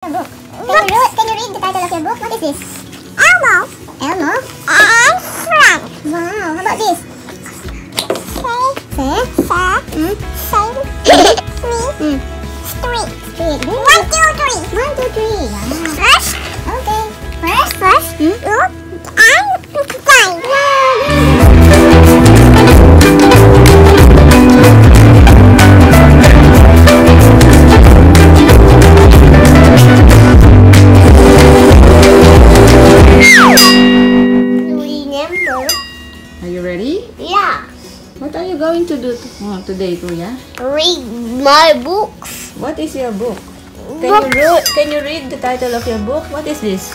book. Look, can you read the title of your book? What is this? Elmo. Elmo? And Frank. Wow, how about this? Say. Three. One, two, three. Wow. First. Okay. First. Look. And find. Are you ready? Yeah. What are you going to do today, Tuya? Read my books. What is your book? Can you read the title of your book? What is this?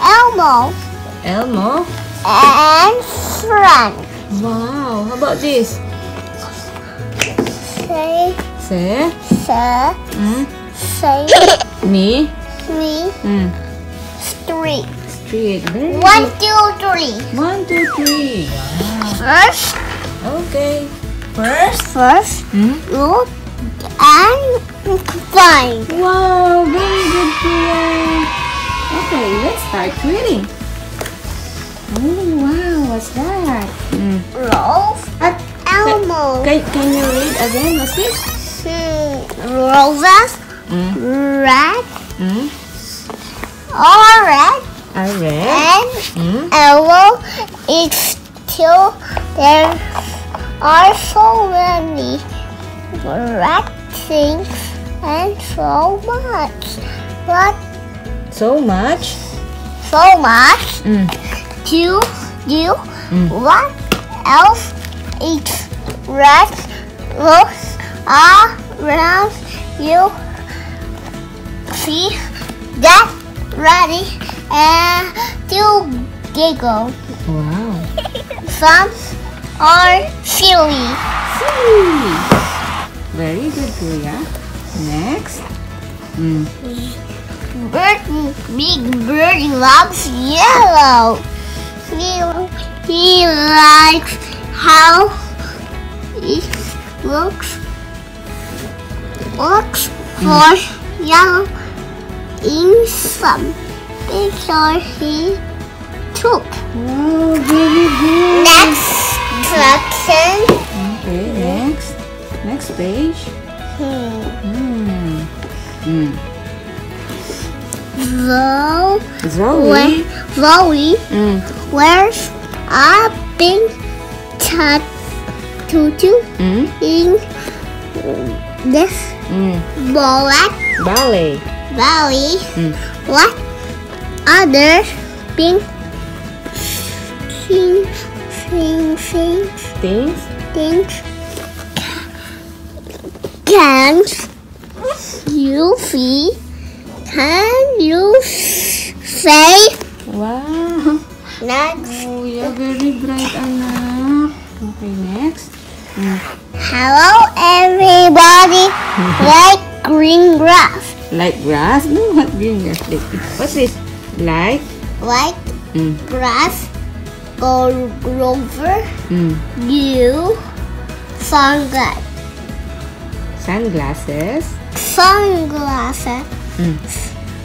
Elmo. Elmo? And Frank. Wow. How about this? Say. Me. Street. Very 1, 2, 3. 1, 2, 3. Wow. First. Okay. First. Look and find. Wow, very good, Tuya. Okay, let's start reading. Oh wow, what's that? Rose and Elmo. Can you read again? What's this? Roses. Red. Orange. And Elmo is still there. Are so many red things and so much. But so much to do. What else is red? Look around you. See that ready. And to giggle. Wow. Some are silly. Very good, Tuya. Next. Big Bird loves yellow. He likes how it looks. Looks for yellow in some. Picture he took. Oh, very good. Next. Next page. Zoe wears a pink tutu in this ballet. What? Other things can you say? Wow. Next. Oh, you're very bright, Anna. Okay, next. Hello, everybody. Like green grass. Like grass? No, what green grass? What's this? Like grass, gold rover, blue, sunglasses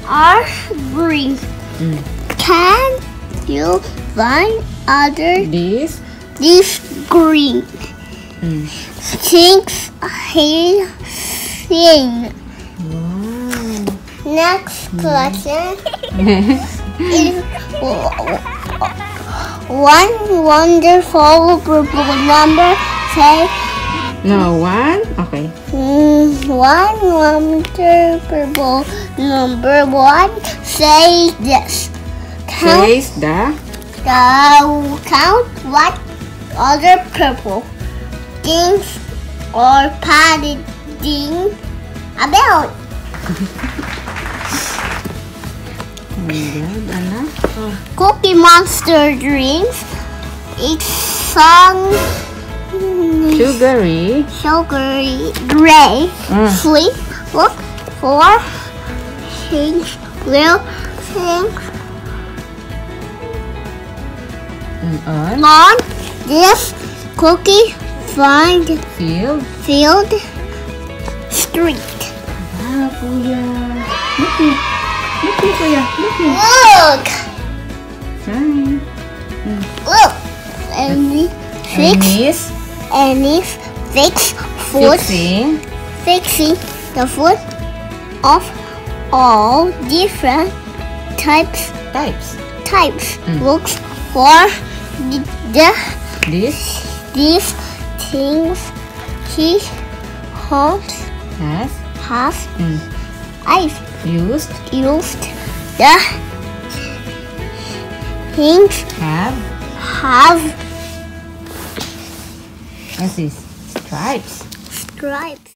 are green. Can you find other this green things he seen? Next question. Is one wonderful purple number? Say no. One. Okay. One wonderful number. One. Say this. Says count what other purple things or padded thing about. Cookie Monster drinks its song sugary gray sleep. Look for things, little things on this cookie field street. Wow, Kuya. Looky for you. Looky. Look. Sorry. Look. Fixing the food of all different types. Looks for these things he has I've used the things have. This is stripes.